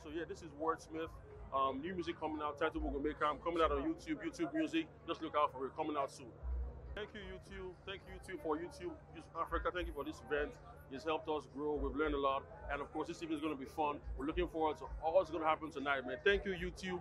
So this is Wordsmith. New music coming out, title we're gonna make. I'm coming out on YouTube, YouTube Music. Just look out for it, coming out soon. Thank you, YouTube. Thank you, YouTube, for YouTube Africa. Thank you for this event. It's helped us grow. We've learned a lot. And of course, this evening is going to be fun. We're looking forward to all that's going to happen tonight, man. Thank you, YouTube.